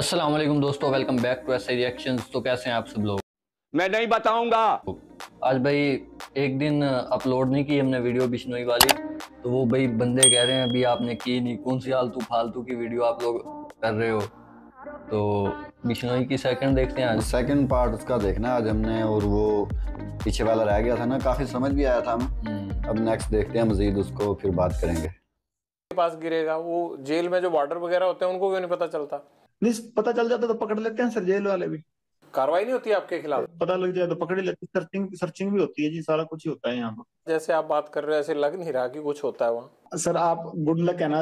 अस्सलाम वालेकुम दोस्तों, वेलकम बैक टू ऐसे रिएक्शंस। तो कैसे हैं आप सब लोग? मैं नहीं बताऊंगा। आज भाई एक दिन अपलोड नहीं की हमने वीडियो बिश्नोई वाली, तो वो भाई बंदे कह रहे हैं अभी आपने की नहीं, कौन सी आलतू फालतू की वीडियो आप लोग कर रहे हो। तो बिश्नोई की सेकंड देखते हैं, आज सेकंड पार्ट उसका देखना आज हमने, और वो पीछे वाला रह गया था ना, काफी समझ भी आया था हम। अब नेक्स्ट देखते हैं मजीद उसको, फिर बात करेंगे। पास गिरेगा वो जेल में जो वार्डर वगैरह होते हैं, उनको क्यों नहीं पता चलता? पता चल जाता तो पकड़ लेते हैं सर, जेल वाले भी। कार्रवाई नहीं होती आपके खिलाफ? पता लग जाए तो पकड़ ही लेते, सर्चिंग भी होती है जी, सारा कुछ ही होता है यहाँ पर। जैसे आप बात कर रहे हो ऐसे लग नहीं रहा कि कुछ होता है वहाँ। सर आप गुड लक है ना,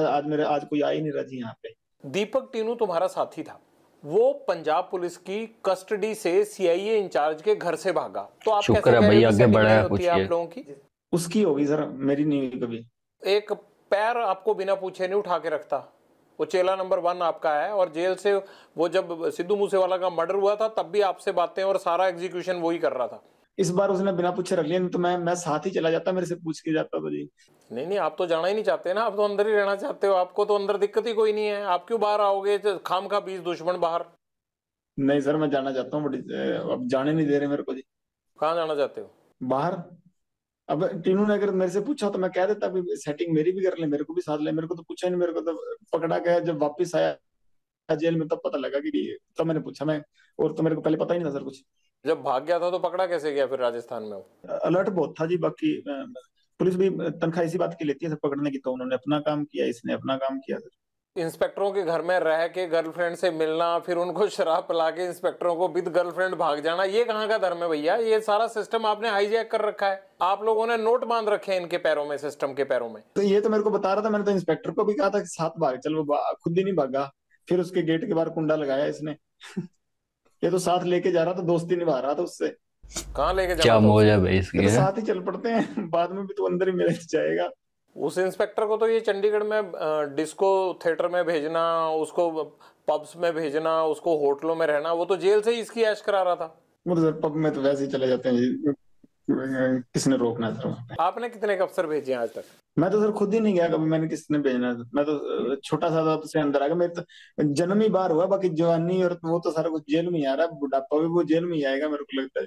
आज कोई आ ही नहीं रहा जी यहाँ पे। दीपक टीनू तुम्हारा साथी था, वो पंजाब पुलिस की कस्टडी से सीआईए इंचार्ज के घर से भागा, तो आप लोगों की उसकी होगी सर, मेरी नहीं होगी कभी। एक पैर आपको बिना पूछे नहीं उठा के रखता, वो चेला नंबर 1 आपका है। और जेल से वो जब सिद्धू मूसेवाला का मर्डर हुआ था तब भी आपसे बातें और सारा एग्जीक्यूशन वो ही कर रहा था। इस बार उसने बिना पूछे रख लिया, नहीं तो मैं साथ ही चला जाता, मेरे से पूछ के जाता तो जी। नहीं नहीं, आप तो जाना ही नहीं चाहते ना, आप तो अंदर ही रहना चाहते हो, आपको तो अंदर दिक्कत ही कोई नहीं है, आप क्यों बाहर आओगे खाम खा 20 दुश्मन बाहर? नहीं सर मैं जाना चाहता हूँ, अब जाने नहीं दे रहे मेरे को जी। कहाँ जाना चाहते हो? बाहर। अब टीनू ने अगर मेरे से पूछा तो मैं कह देता भी, सेटिंग मेरी भी कर ले, मेरे को भी साथ ले, मेरे को तो पूछा नहीं, मेरे को तो पकड़ा गया जब वापस आया जेल में, तब पता लगा कि तब मैंने पूछा, मैं और तो मेरे को पहले पता ही नहीं था सर कुछ। जब भाग गया था तो पकड़ा कैसे गया फिर राजस्थान में? वो अलर्ट बहुत था जी, बाकी पुलिस भी तनख्वाह इसी बात की लेती है सर पकड़ने की, तो उन्होंने अपना काम किया, इसने अपना काम किया सर। इंस्पेक्टरों के घर में रह के गर्लफ्रेंड से मिलना, फिर उनको शराब पिला के इंस्पेक्टरों को विद गर्लफ्रेंड भाग जाना, ये कहाँ का धर्म है भैया? ये सारा सिस्टम आपने हाईजैक कर रखा है, आप लोगों ने नोट बांध रखे हैं इनके पैरों में, सिस्टम के पैरों में। तो ये तो मेरे को बता रहा था, मैंने तो इंस्पेक्टर को भी कहा था साथ भाग चल, वो खुद ही नहीं भागा, फिर उसके गेट के बाहर कुंडा लगाया इसने। ये तो साथ लेके जा रहा था, दोस्ती निभा रहा था उससे। कहाँ लेके जा रहा था? मौज है भाई इसकी, साथ ही चल पड़ते हैं, बाद में भी तो अंदर ही मिल जाएगा। उस इंस्पेक्टर को तो ये चंडीगढ़ में डिस्को थिएटर में भेजना, उसको पब्स में भेजना, उसको होटलों में रहना, वो तो जेल से ही इसकी ऐश करा रहा था। मतलब पब में तो वैसे ही चले जाते हैं, किसने रोकना सर? आपने कितने अफसर भेजे आज तक? मैं तो सर खुद ही नहीं गया कभी, मैंने किसने भेजना था, मैं तो छोटा सा था तो अंदर आ गया, मेरे तो जन्म ही बाहर हुआ, बाकी जवानी और वो तो सारा कुछ जेल में ही आ रहा है, बुढ़ापा भी वो जेल में ही आएगा मेरे को लगता है।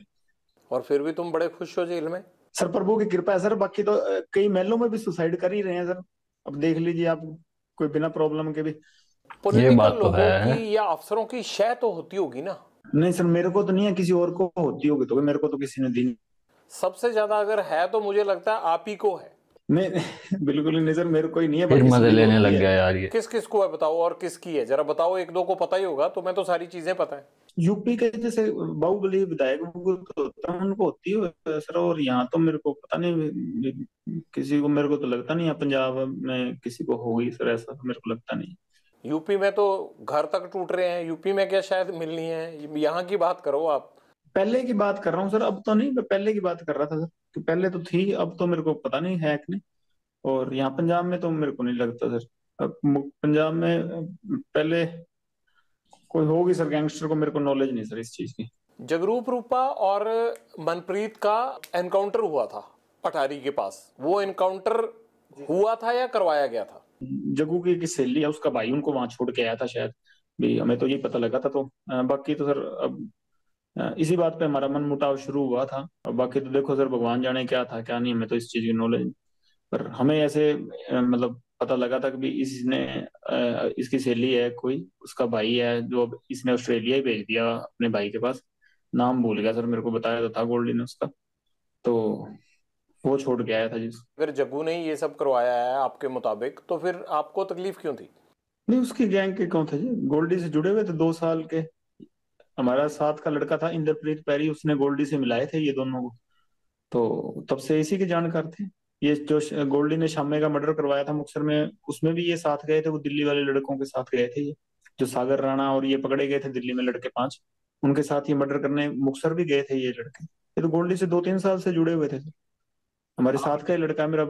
और फिर भी तुम बड़े खुश हो जेल में? सर प्रभु की कृपा है सर, बाकी तो कई महलों में भी सुसाइड कर ही रहे हैं सर, अब देख लीजिए आप, कोई बिना प्रॉब्लम के भी। पॉलिटिकल लोगों की या अफसरों की शह तो होती होगी ना? नहीं सर मेरे को तो नहीं है, किसी और को होती होगी, तो मेरे को तो किसी ने दी। सबसे ज्यादा अगर है तो मुझे लगता है आप ही को है। नहीं बिल्कुल नहीं सर, मेरे को ही नहीं है। फिर मजे लेने लग गया यार ये। किस किस को है बताओ, और किसकी है जरा बताओ, एक दो को पता ही होगा, तो मैं तो सारी चीजें पता है। यूपी के जैसे बाहुबली विधायक उनको होती है सर, और यहाँ तो मेरे को पता नहीं किसी को, मेरे को तो लगता नहीं है पंजाब में किसी को होगी सर, ऐसा तो मेरे को लगता नहीं। यूपी में तो घर तक टूट रहे हैं, यूपी में क्या शायद मिलनी है, यहाँ की बात करो आप। पहले की बात कर रहा हूँ सर, अब तो नहीं, मैं पहले की बात कर रहा था सर कि पहले तो थी, अब तो मेरे को पता नहीं है कि नहीं। और यहाँ पंजाब में तो मेरे को नहीं लगता सर, अब पंजाब में पहले कोई होगी सर गैंगस्टर को, मेरे को नॉलेज नहीं सर इस चीज की। जगरूप रूपा और मनप्रीत का एनकाउंटर हुआ था अटारी के पास, वो एनकाउंटर हुआ था या करवाया गया था? जग्गू की सहेली है, उसका भाई उनको वहां छोड़ के आया था शायद भी, हमें तो यही पता लगा था। तो बाकी तो सर अब इसी बात पे हमारा मन मुटाव शुरू हुआ था, और बाकी तो देखो सर भगवान जाने क्या था क्या नहीं, हमें तो इस चीज की नॉलेज, पर हमें ऐसे मतलब पता लगा था कि इसने इसकी सहेली है कोई, उसका भाई है जो इसने ऑस्ट्रेलिया ही भेज दिया अपने भाई के पास, नाम भूल गया सर, मेरे को बताया तो था गोल्डी ने उसका, तो वो छोड़ के आया था जी। अगर जग्गू ने ये सब करवाया है आपके मुताबिक, तो फिर आपको तकलीफ क्यों थी? नहीं उसकी गैंग के कौन थे जी, गोल्डी से जुड़े हुए थे, 2 साल के हमारा साथ का लड़का था इंद्रजीत पैरी, उसने गोल्डी से मिलाए थे ये दोनों को, तो तब से इसी के जानकार थे। ये जो गोल्डी ने शामे का मर्डर करवाया था मुक्सर में, उसमें भी ये साथ गए थे, वो दिल्ली वाले लड़कों के साथ गए थे, ये जो सागर राणा और ये पकड़े गए थे दिल्ली में लड़के 5, उनके साथ ये मर्डर करने मुक्सर भी गए थे ये लड़के। ये तो गोल्डी से 2-3 साल से जुड़े हुए थे, हमारे साथ का लड़का मेरा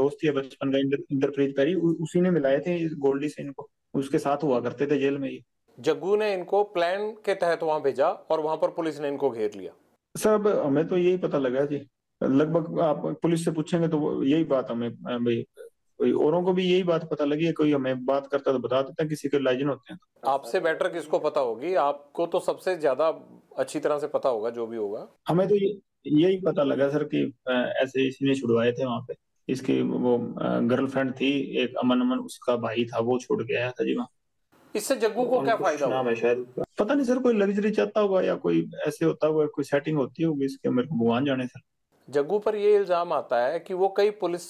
दोस्त ही बचपन का इंद्रजीत पैरी, उसी ने मिलाए थे गोल्डी से इनको, उसके साथ हुआ करते थे जेल में। ये जग्गू ने इनको प्लान के तहत वहां भेजा और वहां पर पुलिस ने इनको घेर लिया सर, अब हमें तो यही पता लगा जी, लगभग आप पुलिस से पूछेंगे तो यही बात हमें भाई कोई औरों को भी यही बात पता लगी है, कोई हमें बात करता तो बता देता है, किसी के लाइजन होते हैं। आपसे बेटर किसको पता होगी? आपको तो सबसे ज्यादा अच्छी तरह से पता होगा जो भी होगा। हमें तो यही पता लगा सर कि ऐसे इसी ने छुड़वाए थे वहाँ पे, इसकी वो गर्लफ्रेंड थी एक, अमन उसका भाई था, वो छुड़ गया था जी वहाँ। इससे जग्गू को क्या फायदा हुआ? शायद पता नहीं सर, कोई लग्जरी चाहता होगा या कोई ऐसे होता होगा, कोई सेटिंग होती होगी इसके, मेरे को भगवान जाने सर। जग्गू पर ये इल्जाम आता है कि वो कई पुलिस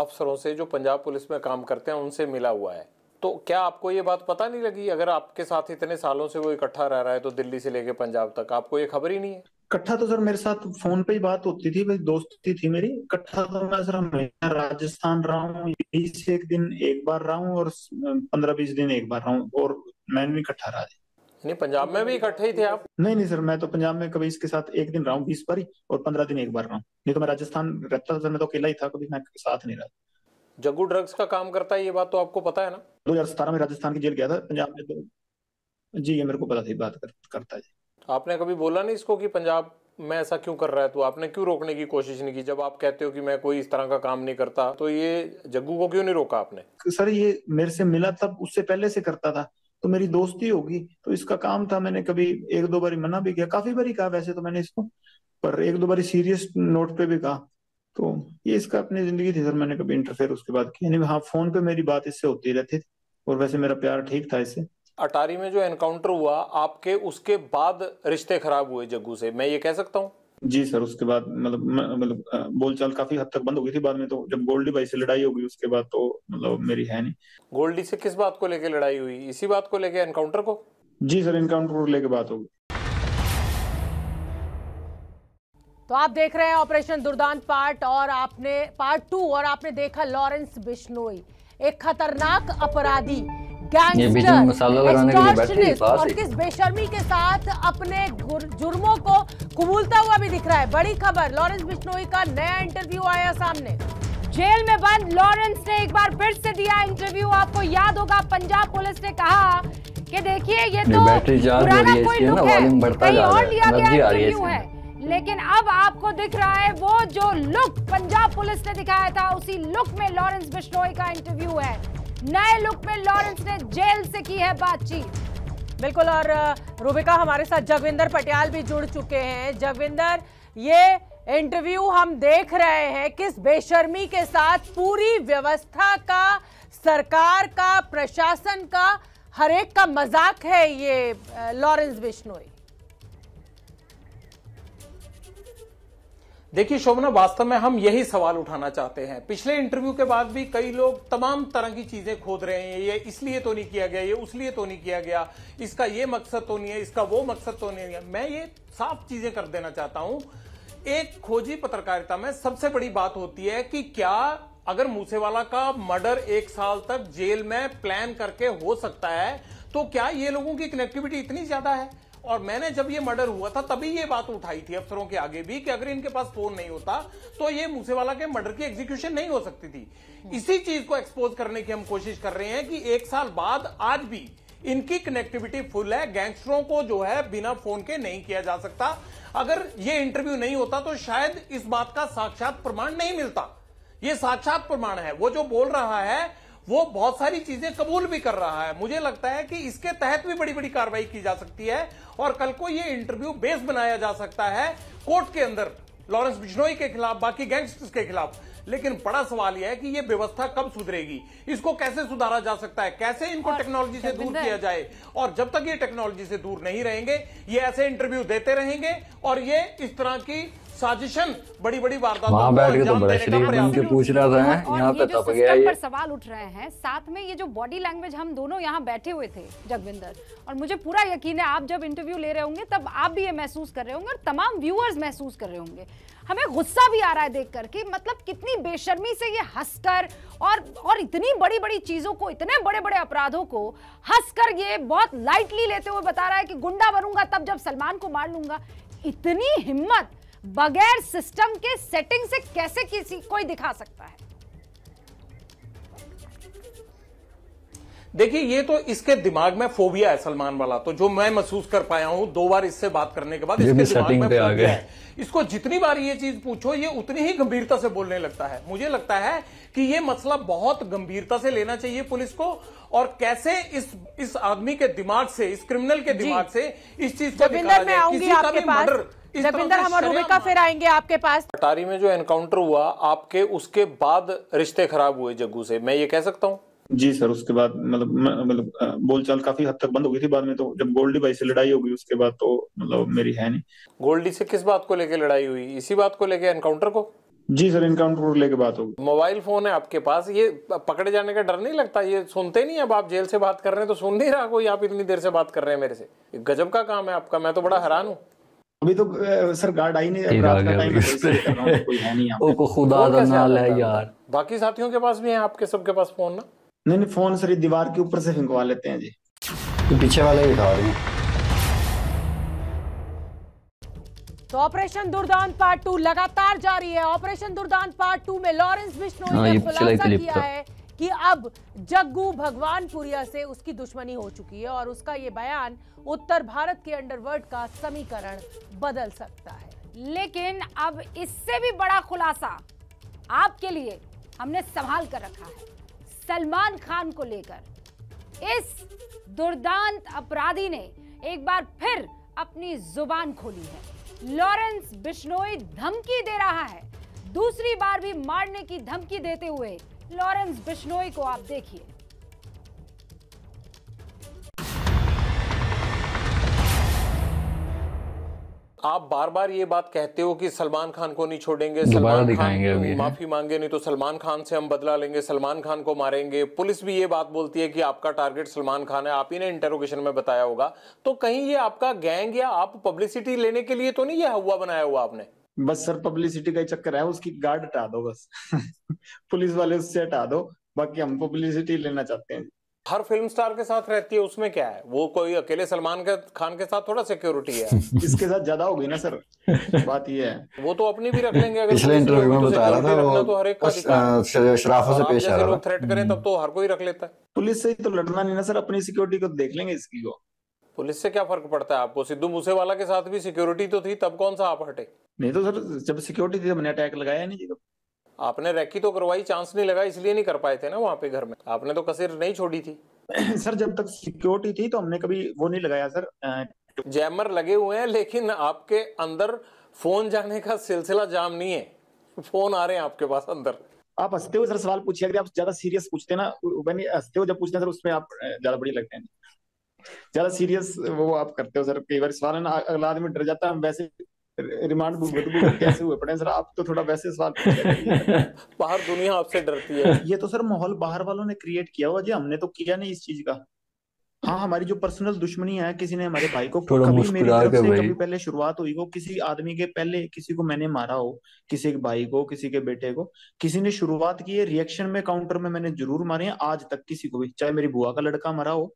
अफसरों से जो पंजाब पुलिस में काम करते हैं उनसे मिला हुआ है, तो क्या आपको ये बात पता नहीं लगी? अगर आपके साथ इतने सालों से वो इकट्ठा रह रहा है तो दिल्ली से लेके पंजाब तक, आपको ये खबर ही नहीं है? इकट्ठा तो सर मेरे साथ फोन पे ही बात होती थी, भाई दोस्ती थी मेरी। इकट्ठा तो मैं सर हमेशा राजस्थान रहा हूँ, 20 दिन एक बार रहा हूँ और 15-20 दिन एक बार रहा हूँ, और मैंने भी इकट्ठा रहा। नहीं, पंजाब में भी इकट्ठे ही थे आप? नहीं नहीं सर, मैं तो पंजाब में कभी इसके साथ एक दिन रहा हूँ 20 बारी और 15 दिन एक बार रहा हूँ, नहीं तो मैं राजस्थान रहता था, मैं तो अकेला ही था, कभी मैं साथ नहीं रहा। जग्गू ड्रग्स का काम करता है, ये बात तो आपको पता है ना? 2017 में राजस्थान की जेल गया था, पंजाब में तो जी ये मेरे को पता था, बात करता है। आपने कभी बोला नहीं इसको कि पंजाब में ऐसा क्यों कर रहा है? तो आपने क्यों रोकने की कोशिश नहीं की? जब आप कहते हो कि मैं कोई इस तरह का काम नहीं करता, तो ये जग्गू को क्यों नहीं रोका आपने? सर ये मेरे से मिला तब, उससे पहले से करता था, तो मेरी दोस्ती होगी, तो इसका काम था। मैंने कभी 1-2 बारी मना भी किया, काफी बारी कहा वैसे तो मैंने इसको, पर 1-2 बारी सीरियस नोट पे भी कहा। तो ये इसका अपनी जिंदगी थी सर, मैंने कभी इंटरफेयर उसके बाद किया नहीं। हाँ फोन पे मेरी बात इससे होती रहती थी और वैसे मेरा प्यार ठीक था इससे। अटारी में जो एनकाउंटर हुआ आपके, उसके बाद रिश्ते खराब हुए जग्गू से, मैं ये कह सकता हूँ? जी सर, उसके बाद मतलब बोलचाल काफी हद तक बंद हो गई थी। बाद में तो जब गोल्डी भाई से लड़ाई हो गई उसके बाद तो मतलब मेरी है नहीं। गोल्डी से किस बात को लेके लड़ाई हुई? इसी बात को लेके, एनकाउंटर को? जी सर, एनकाउंटर को लेके बात हो गई। तो आप देख रहे हैं ऑपरेशन दुर्दांत पार्ट 2 और आपने देखा लॉरेंस बिश्नोई, एक खतरनाक अपराधी, गैंगस्टर, और किस बेशर्मी के साथ अपने जुर्मों को कबूलता हुआ भी दिख रहा है। बड़ी खबर, लॉरेंस बिश्नोई का नया इंटरव्यू आया सामने। जेल में बंद लॉरेंस ने एक बार फिर से दिया इंटरव्यू। आपको याद होगा पंजाब पुलिस ने कहा कि देखिए ये तो पुराना कोई लुक है, कहीं और लिया गया इंटरव्यू है, लेकिन अब आपको दिख रहा है वो जो लुक पंजाब पुलिस ने दिखाया था उसी लुक में लॉरेंस बिश्नोई का इंटरव्यू है। नए लुक में लॉरेंस ने जेल से की है बातचीत। बिल्कुल, और रूबिका हमारे साथ जगविंदर पटियाल भी जुड़ चुके हैं। जगविंदर, ये इंटरव्यू हम देख रहे हैं, किस बेशर्मी के साथ पूरी व्यवस्था का, सरकार का, प्रशासन का, हर एक का मजाक है ये लॉरेंस बिश्नोई। देखिए शोभना, वास्तव में हम यही सवाल उठाना चाहते हैं। पिछले इंटरव्यू के बाद भी कई लोग तमाम तरह की चीजें खोद रहे हैं, ये इसलिए तो नहीं किया गया, ये उसलिए तो नहीं किया गया, इसका ये मकसद तो नहीं है, इसका वो मकसद तो नहीं है। मैं ये साफ चीजें कर देना चाहता हूं, एक खोजी पत्रकारिता में सबसे बड़ी बात होती है कि क्या अगर मूसेवाला का मर्डर 1 साल तक जेल में प्लान करके हो सकता है, तो क्या ये लोगों की कनेक्टिविटी इतनी ज्यादा है? और मैंने जब ये मर्डर हुआ था तभी ये बात उठाई थी अफसरों के आगे भी कि अगर इनके पास फोन नहीं होता तो ये मूसेवाला के मर्डर की एग्जीक्यूशन नहीं हो सकती थी। इसी चीज को एक्सपोज करने की हम कोशिश कर रहे हैं कि 1 साल बाद आज भी इनकी कनेक्टिविटी फुल है। गैंगस्टरों को जो है बिना फोन के नहीं किया जा सकता। अगर ये इंटरव्यू नहीं होता तो शायद इस बात का साक्षात प्रमाण नहीं मिलता। ये साक्षात प्रमाण है, वो जो बोल रहा है वो बहुत सारी चीजें कबूल भी कर रहा है। मुझे लगता है कि इसके तहत भी बड़ी बड़ी कार्रवाई की जा सकती है और कल को ये इंटरव्यू बेस बनाया जा सकता है कोर्ट के अंदर लॉरेंस बिश्नोई के खिलाफ, बाकी गैंगस्टर्स के खिलाफ। लेकिन बड़ा सवाल यह है कि ये व्यवस्था कब सुधरेगी, इसको कैसे सुधारा जा सकता है, कैसे इनको टेक्नोलॉजी से दूर किया जाए। और जब तक ये टेक्नोलॉजी से दूर नहीं रहेंगे, ये ऐसे इंटरव्यू देते रहेंगे और ये इस तरह की साजिशन, बड़ी बड़ी वारदातों, पूछ रहा था यहाँ पे तब गया। ये सवाल उठ रहे हैं, साथ में ये जो बॉडी लैंग्वेज, हम दोनों यहाँ बैठे हुए थे जगविंदर, और मुझे पूरा यकीन है आप जब इंटरव्यू ले रहे होंगे तब आप भी ये महसूस कर रहे होंगे और तमाम व्यूअर्स महसूस कर रहे होंगे। हमें गुस्सा भी आ रहा है देख करके, मतलब कितनी बेशर्मी से ये हंसकर और इतनी बड़ी बड़ी चीजों को, इतने बड़े बड़े अपराधों को हंसकर ये बहुत लाइटली लेते हुए बता रहा है कि गुंडा बनूंगा तब जब सलमान को मार लूंगा। इतनी हिम्मत बगैर सिस्टम के, सेटिंग से कैसे किसी कोई दिखा सकता है? देखिए ये तो इसके दिमाग में फोबिया है सलमान वाला, तो जो मैं महसूस कर पाया हूं दो बार इससे बात करने के बाद इसके दिमाग में फोबिया है। इसको जितनी बार ये चीज पूछो ये उतनी ही गंभीरता से बोलने लगता है। मुझे लगता है कि ये मसला बहुत गंभीरता से लेना चाहिए पुलिस को, और कैसे इस आदमी के दिमाग से, इस क्रिमिनल के दिमाग से इस चीज को निकाला जाए। किसी का भी मर्डर जबिंदर, हम और रूबिका फिर आएंगे आपके पास। अटारी में जो एनकाउंटर हुआ आपके, उसके बाद रिश्ते खराब हुए जग्गू से, मैं ये कह सकता हूँ? जी सर, उसके बाद मतलब बोलचाल काफी हद तक बंद हो गई थी। बाद में तो जब गोल्डी भाई से लड़ाई हो गई उसके बाद तो मतलब मेरी है नहीं। गोल्डी से किस बात को लेके लड़ाई हुई? इसी बात को लेके, एनकाउंटर को? जी सर, एनकाउंटर को लेके बात होगी। मोबाइल फोन है आपके पास, ये पकड़े जाने का डर नहीं लगता? ये सुनते नहीं, अब आप जेल से बात कर रहे हैं तो सुन नहीं रहा कोई, आप इतनी देर से बात कर रहे हैं मेरे से। गजब का काम है आपका, मैं तो बड़ा हैरान हूँ। अभी तो सर गार्ड आई नहीं, रात का टाइम है, कोई है नहीं यहां पे। खुदा का नाल है यार। बाकी साथियों के पास भी है आपके, सबके पास फोन ना? नहीं, फोन सर दीवार के ऊपर से फिंकवा लेते हैं जी, तो पीछे वाले दिखा रही है। तो ऑपरेशन दुर्दांत पार्ट 2 लगातार जारी है। ऑपरेशन दुर्दांत पार्ट 2 में लॉरेंस बिश्नोई ने खुलासा किया है कि अब जग्गू भगवानपुरिया से उसकी दुश्मनी हो चुकी है, और उसका ये बयान उत्तर भारत के अंडरवर्ल्ड का समीकरण बदल सकता है। लेकिन अब इससे भी बड़ा खुलासा आपके लिए हमने संभाल कर रखा है। सलमान खान को लेकर इस दुर्दांत अपराधी ने एक बार फिर अपनी जुबान खोली है। लॉरेंस बिश्नोई धमकी दे रहा है, दूसरी बार भी मारने की धमकी देते हुए लॉरेंस बिश्नोई को आप देखिए। आप बार बार ये बात कहते हो कि सलमान खान को नहीं छोड़ेंगे, सलमान खान माफी मांगे नहीं तो सलमान खान से हम बदला लेंगे, सलमान खान को मारेंगे। पुलिस भी ये बात बोलती है कि आपका टारगेट सलमान खान है, आप ही ने इंटरोगेशन में बताया होगा। तो कहीं ये आपका गैंग या आप पब्लिसिटी लेने के लिए तो नहीं ये हुआ बनाया हुआ आपने? बस सर पब्लिसिटी का ही चक्कर है, उसकी गार्ड हटा दो बस। पुलिस वाले उससे हटा दो, बाकी हम पब्लिसिटी लेना चाहते हैं। हर फिल्म स्टार के साथ रहती है, उसमें क्या है? वो कोई अकेले सलमान खान के साथ थोड़ा सिक्योरिटी है। इसके साथ ज्यादा होगी ना सर, बात ये है। वो तो अपनी भी रख लेंगे। अगर पिछले इंटरव्यू में बता रहा था वो तो हर एक शराफत से पेश आ रहा है। थ्रेट करें तब तो हर कोई रख लेता है। पुलिस से तो लड़ना नहीं ना सर, अपनी सिक्योरिटी को देख लेंगे। इसकी को पुलिस से क्या फर्क पड़ता है आपको? सिद्धू मूसेवाला के साथ भी सिक्योरिटी तो थी, तब कौन सा आप हटे? नहीं तो सर जब सिक्योरिटी थी मैंने अटैक लगाया नहीं। आपने रैकी तो करवाई, चांस नहीं लगा, इसलिए नहीं कर पाए थे ना वहाँ पे घर में। आपने तो कसर नहीं छोड़ी थी। सर जब तक सिक्योरिटी थी तो हमने कभी वो नहीं लगाया सर। जैमर लगे हुए हैं लेकिन आपके अंदर फोन जाने का सिलसिला जाम नहीं है, फोन आ रहे हैं आपके पास अंदर। आप हंसते हो सर, सवाल पूछिए। अगर आप ज्यादा सीरियस पूछते ना, हंसते हो जब पूछते हैं सर, उसमें आप ज्यादा बढ़िया लगते हैं, ज्यादा सीरियस वो आप करते हो सर। कई बार सवाल ना अगला आदमी डर जाता है। वैसे रिमांड कैसे हुए पड़े सर आप तो थोड़ा वैसे सवाल। बाहर दुनिया आपसे डरती है। ये तो सर माहौल बाहर वालों ने क्रिएट किया हुआ जी, हमने तो किया नहीं इस चीज का। हाँ, हमारी जो पर्सनल दुश्मनी है, किसी ने हमारे भाई को कभी मेरी तरफ से कभी पहले शुरुआत हुई हो, किसी आदमी के पहले किसी को मैंने मारा हो, किसी के भाई को, किसी के बेटे को, किसी ने शुरुआत की है। रिएक्शन में काउंटर में मैंने जरूर मारे हैं आज तक किसी को भी, चाहे मेरी बुआ का लड़का मरा हो,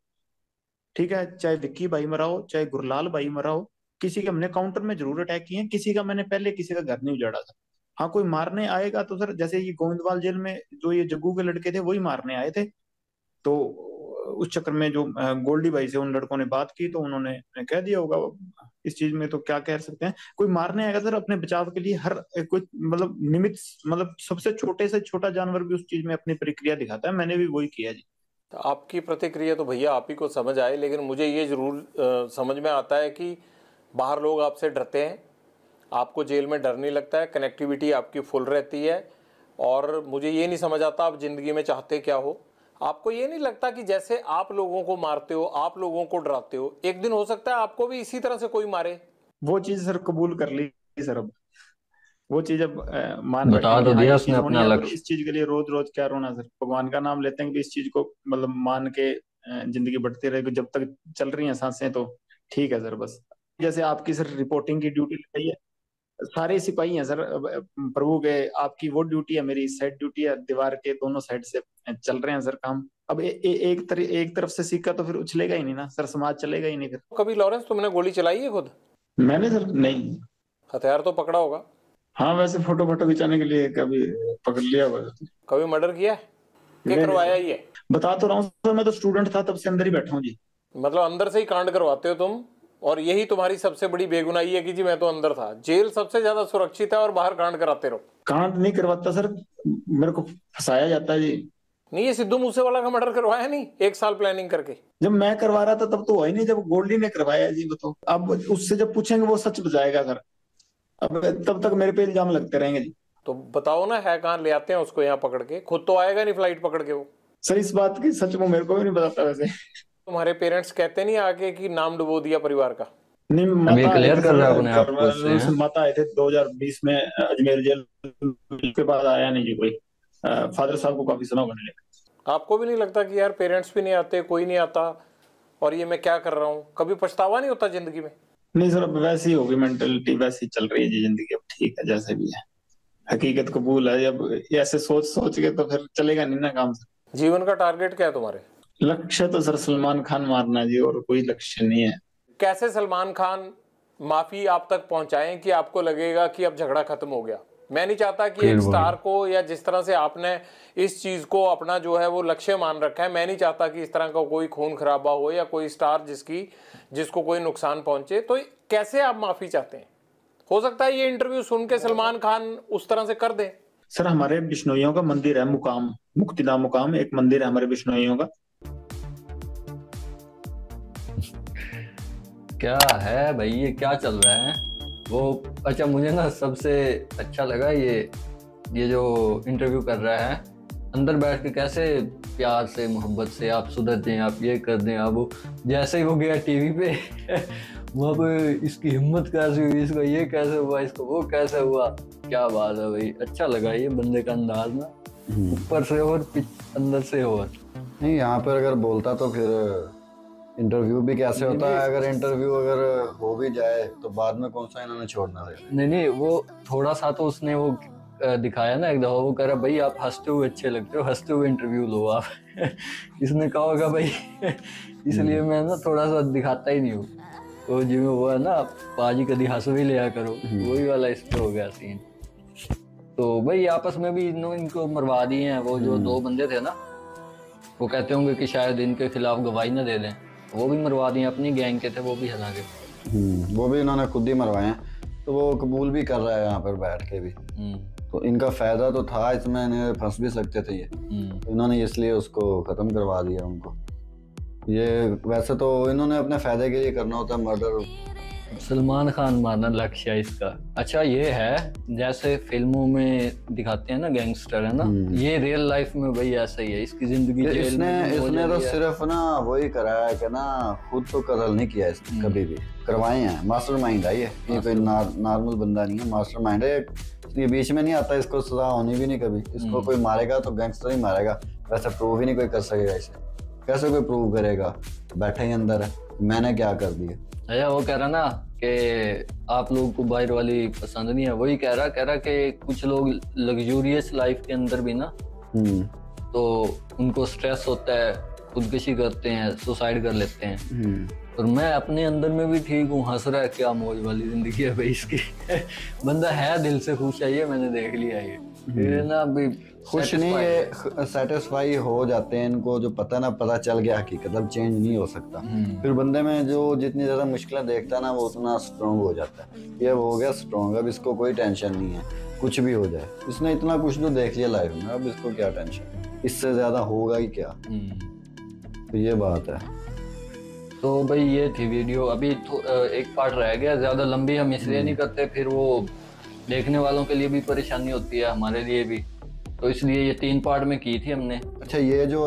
ठीक है, चाहे विक्की भाई मरा हो, चाहे गुरलाल भाई मरा हो, किसी के हमने काउंटर में जरूर अटैक किए हैं। किसी का मैंने पहले किसी का घर नहीं उजाड़ा था। हाँ, कोई मारने आएगा तो सर, जैसे ये गोविंदवाल जेल में जो ये जग्गू के लड़के थे वही मारने आए थे, तो उस चक्कर में जो गोल्डी भाई से उन लड़कों ने बात की तो उन्होंने कह दिया होगा इस चीज में, तो क्या कह सकते हैं। कोई मारने आएगा सर, अपने बचाव के लिए हर कोई मतलब निमित्त, मतलब सबसे छोटे से छोटा जानवर भी उस चीज में अपनी प्रतिक्रिया दिखाता है। मैंने भी वही किया जी। आपकी प्रतिक्रिया तो भैया आप ही को समझ आए, लेकिन मुझे ये जरूर समझ में आता है कि बाहर लोग आपसे डरते हैं, आपको जेल में डर नहीं लगता है, कनेक्टिविटी आपकी फुल रहती है। और मुझे ये नहीं समझ आता आप ज़िंदगी में चाहते क्या हो। आपको ये नहीं लगता कि जैसे आप लोगों को मारते हो, आप लोगों को डराते हो, एक दिन हो सकता है आपको भी इसी तरह से कोई मारे? वो चीज़ सर कबूल कर ली सर, अब वो चीज़ अब मान बता तो दिया उसने अपना लक्ष्य। इस चीज़ के लिए रोज रोज क्या रोना सर, भगवान का नाम लेते हैं कि इस चीज़ को मतलब मान के जिंदगी बढ़ती रहेगी। जब तक चल रही हैं सांसें तो ठीक है सर। बस जैसे आपकी सर रिपोर्टिंग की ड्यूटी लगाई है, सारे सिपाही हैं सर प्रभु के, आपकी वो ड्यूटी है, मेरी साइड ड्यूटी है, दीवार के दोनों साइड से चल रहे हैं सर काम। अब एक तरफ से सीखा तो फिर उछलेगा ही नहीं ना सर, समाज चलेगा ही नहीं। फिर कभी लॉरेंस तुमने गोली चलाई है खुद? मैंने सर नहीं। हथियार तो पकड़ा होगा? हाँ, वैसे फोटो खिंचाने के लिए कभी पकड़ लिया, कभी मर्डर किया है? करवाया ही है? बता तो रहा हूँ सर, मैं तो स्टूडेंट था तब से अंदर ही बैठा हूँ जी। मतलब अंदर से ही कांड करवाते हो तुम, और यही तुम्हारी सबसे बड़ी बेगुनाही है कि जी मैं तो अंदर था, जेल सबसे ज्यादा सुरक्षित है और बाहर कांड कराते रहो। कांड नहीं करवाता सर, मेरे को फंसाया जाता है जी। नहीं, ये सिद्धू मूसेवाला का मर्डर करवाया नहीं एक साल प्लानिंग करके? जब मैं करवा रहा था तब तो हुआ ही नहीं, जब गोल्डी ने करवाया जी। बताओ अब उससे जब पूछेंगे वो सच बताएगा सर, अब तब तक मेरे पे इल्जाम लगते रहेंगे जी। तो बताओ ना है कहाँ, ले आते हैं उसको यहाँ पकड़ के, खुद तो आएगा नहीं फ्लाइट पकड़ के वो। सर इस बात की सच में मेरे को भी नहीं बताता। वैसे तुम्हारे पेरेंट्स कहते नहीं आगे कि नाम डुबो दिया परिवार का? नहीं, माता क्लियर कर रहा है। माता आए थे 2020 में अजमेर जेल, उसके बाद आया नहीं जी कोई। फादर साहब को काफी सुना होने लगा। आपको भी नहीं लगता कि यार पेरेंट्स भी नहीं आते, कोई नहीं आता, और ये मैं क्या कर रहा हूँ? कभी पछतावा नहीं होता जिंदगी में? नहीं सर, अब वैसी होगी मेंटलिटी, वैसी चल रही है जी जिंदगी। अब ठीक है, जैसे भी है हकीकत कबूल है। अब ऐसे सोच सोच के तो फिर चलेगा नहीं ना काम सर। जीवन का टारगेट क्या है तुम्हारे? लक्ष्य तो सर सलमान खान मारना जी, और कोई लक्ष्य नहीं है। कैसे सलमान खान माफी आप तक पहुँचाए कि आपको लगेगा कि अब झगड़ा खत्म हो गया? मैं नहीं चाहता कि एक स्टार को, या जिस तरह से आपने इस चीज को अपना जो है वो लक्ष्य मान रखा है, मैं नहीं चाहता कि इस तरह का कोई खून खराबा हो या कोई स्टार जिसको कोई नुकसान पहुंचे। तो कैसे आप माफी चाहते हैं? हो सकता है ये इंटरव्यू सुन के सलमान खान उस तरह से कर दे। सर हमारे बिश्नोइयों का मंदिर है मुकाम, मुक्तिदा मुकाम एक मंदिर है हमारे बिश्नोइयों का। क्या है भाई, ये क्या चल रहा है वो? अच्छा, मुझे ना सबसे अच्छा लगा ये जो इंटरव्यू कर रहा है अंदर बैठ के, कैसे प्यार से मोहब्बत से आप सुधर दें, आप ये कर दें, आप वो। जैसे ही वो गया टीवी पे वहाँ पे इसकी हिम्मत कैसे हुई, इसको ये कैसे हुआ, इसको वो कैसे हुआ। क्या बात है भाई, अच्छा लगा ये बंदे का अंदाज ना, ऊपर से और अंदर से। और नहीं, यहाँ पर अगर बोलता तो फिर इंटरव्यू भी कैसे होता है? अगर इंटरव्यू अगर हो भी जाए तो बाद में कौन सा इन्होंने छोड़ना है? नहीं, वो थोड़ा सा तो उसने वो दिखाया ना एक दफा, वो कह रहा भाई आप हंसते हुए अच्छे लगते हो, हंसते हुए इंटरव्यू लो आप। इसने कहा होगा भाई, इसलिए मैं ना थोड़ा सा दिखाता ही नहीं हूँ। तो जिम्मे वो है ना, पाजी कभी हंस भी लिया करो, वही वाला इस पर हो गया सीन। तो भाई आपस में भी इनको मरवा दिए हैं। वो जो दो बंदे थे ना, वो कहते होंगे कि शायद इनके खिलाफ गवाही ना दे दें, वो भी मरवा दिए। अपनी गैंग के थे वो भी, हालांकि वो भी इन्होंने खुद ही मरवाए हैं, तो वो कबूल भी कर रहा है यहाँ पर बैठ के भी। तो इनका फायदा तो था इसमें, इन्हें फंस भी सकते थे ये, तो इन्होंने इसलिए उसको खत्म करवा दिया उनको। ये वैसे तो इन्होंने अपने फायदे के लिए करना होता है मर्डर। सलमान खान मारना लक्ष्य है इसका। अच्छा ये है जैसे फिल्मों में दिखाते हैं ना गैंगस्टर, है ना, ये रियल लाइफ में भाई ऐसा ही है। इसकी जिंदगी इसने तो सिर्फ ना वही कराया है कि ना, खुद तो कत्ल नहीं किया इसने कभी भी, करवाए हैं। मास्टरमाइंड है ये कोई नॉर्मल बंदा नहीं है, मास्टरमाइंड है ये। बीच में नहीं आता, इसको सजा होनी भी नहीं कभी। इसको कोई मारेगा तो गैंगस्टर ही मारेगा, वैसा प्रूव ही नहीं कोई कर सकेगा इसे। कैसे कोई प्रूव करेगा, बैठा ही अंदर है, मैंने क्या कर दिया। अच्छा वो कह रहा ना कि आप लोगों को बाहर वाली पसंद नहीं है, वही कह रहा कि कुछ लोग लग्जूरियस लाइफ के अंदर भी ना, तो उनको स्ट्रेस होता है, खुदकुशी करते हैं, सुसाइड कर लेते हैं। और मैं अपने अंदर में भी ठीक हूँ, हंस रहा है, क्या मौज वाली जिंदगी है भाई इसकी। बंदा है दिल से खुश है, ये मैंने देख लिया। ये ना अभी खुश नहीं, ये सेटिस्फाई हो जाते हैं। इनको जो पता ना, पता चल गया हकीकत, अब चेंज नहीं हो सकता। फिर बंदे में जो जितनी ज़्यादा मुश्किलें देखता है ना, वो उतना स्ट्रॉन्ग हो जाता है। ये हो गया स्ट्रॉन्ग, अब इसको कोई टेंशन नहीं है, कुछ भी हो जाए। इसने इतना कुछ तो देख लिया लाइफ में, अब इसको क्या टेंशन, इससे ज़्यादा होगा ही क्या। तो ये बात है। तो भाई ये थी वीडियो, अभी तो एक पार्ट रह गया, ज़्यादा लंबी हम इसलिए नहीं करते, फिर वो देखने वालों के लिए भी परेशानी होती है, हमारे लिए भी, तो इसलिए ये 3 पार्ट में की थी हमने। अच्छा ये जो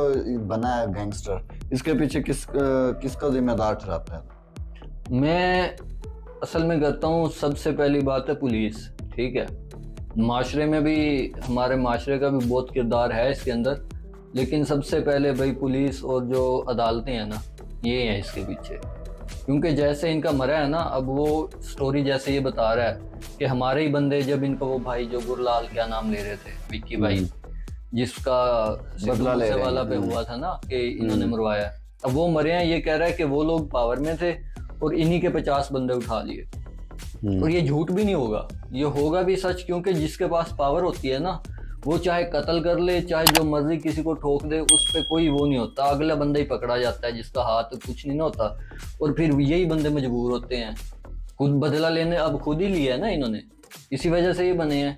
बना है गैंगस्टर, इसके पीछे किसका जिम्मेदार ठहराता है? मैं असल में कहता हूँ सबसे पहली बात है पुलिस, ठीक है। माशरे में भी, हमारे माशरे का भी बहुत किरदार है इसके अंदर, लेकिन सबसे पहले भाई पुलिस और जो अदालतें हैं ना, ये हैं इसके पीछे। क्योंकि जैसे इनका मरा है ना, अब वो स्टोरी जैसे ये बता रहा है कि हमारे ही बंदे, जब इनका वो भाई जो गुरलाल क्या नाम ले रहे थे, विक्की भाई, जिसका बदला ले वाला पे हुआ था ना कि इन्होंने मरवाया, अब वो मरे हैं। ये कह रहा है कि वो लोग पावर में थे और इन्हीं के 50 बंदे उठा लिए, और ये झूठ भी नहीं होगा, ये होगा भी सच। क्योंकि जिसके पास पावर होती है ना, वो चाहे कत्ल कर ले, चाहे जो मर्जी किसी को ठोक दे, उस पर कोई वो नहीं होता, अगला बंदा ही पकड़ा जाता है जिसका हाथ कुछ नहीं ना होता, और फिर यही बंदे मजबूर होते हैं खुद बदला लेने, अब खुद ही लिया है ना इन्होंने, इसी वजह से ही बने हैं।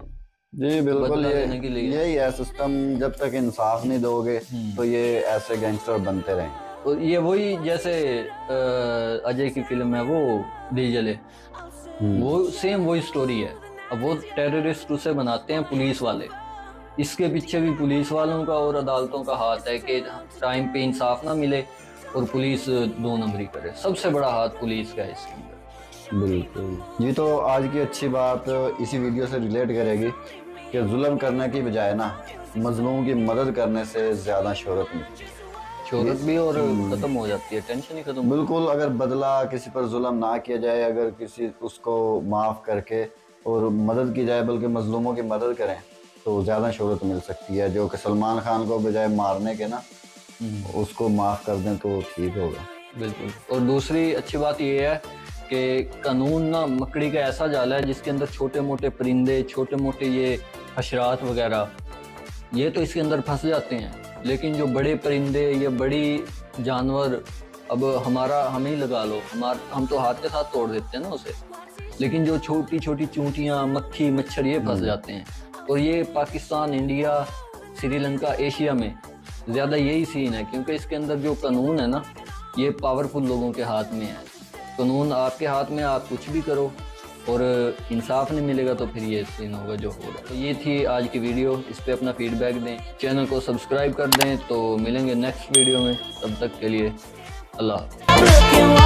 जी बिल्कुल, यही है सिस्टम, जब तक इंसाफ नहीं दोगे तो ये ऐसे गैंगस्टर बनते रहेंगे। और ये वही जैसे अजय की फिल्म है वो डीजले, वो सेम वही स्टोरी है। अब वो टेररिस्ट उसे बनाते हैं पुलिस वाले, इसके पीछे भी पुलिस वालों का और अदालतों का हाथ है कि टाइम पे इंसाफ ना मिले और पुलिस दो नंबरी करे, सबसे बड़ा हाथ पुलिस का है इसके अंदर। बिल्कुल जी, तो आज की अच्छी बात इसी वीडियो से रिलेट करेगी कि जुल्म करने की बजाय ना मजलूम की मदद करने से ज़्यादा शोहरत मिलती है, शोहरत भी और खत्म हो जाती है, टेंशन ही खत्म। बिल्कुल, अगर बदला किसी पर जुल्म ना किया जाए, अगर किसी उसको माफ़ करके और मदद की जाए, बल्कि मजलूमों की मदद करें तो ज़्यादा शोहरत मिल सकती है। जो कि सलमान खान को बजाय मारने के ना उसको माफ़ कर दें तो ठीक होगा। बिल्कुल, और दूसरी अच्छी बात यह है कि कानून ना मकड़ी का ऐसा जाला है जिसके अंदर छोटे मोटे परिंदे, छोटे मोटे ये हशरात वगैरह, ये तो इसके अंदर फंस जाते हैं, लेकिन जो बड़े परिंदे या बड़ी जानवर, अब हमारा हमें ही लगा लो, हम तो हाथ के साथ तोड़ देते हैं ना उसे, लेकिन जो छोटी छोटी चूंटियाँ, मक्खी, मच्छर, ये फंस जाते हैं। और ये पाकिस्तान, इंडिया, श्रीलंका, एशिया में ज़्यादा यही सीन है, क्योंकि इसके अंदर जो कानून है ना ये पावरफुल लोगों के हाथ में है। कानून आपके हाथ में, आप कुछ भी करो और इंसाफ नहीं मिलेगा तो फिर ये सीन होगा जो होगा। तो ये थी आज की वीडियो, इस पे अपना फीडबैक दें, चैनल को सब्सक्राइब कर दें। तो मिलेंगे नेक्स्ट वीडियो में, तब तक के लिए अल्लाह।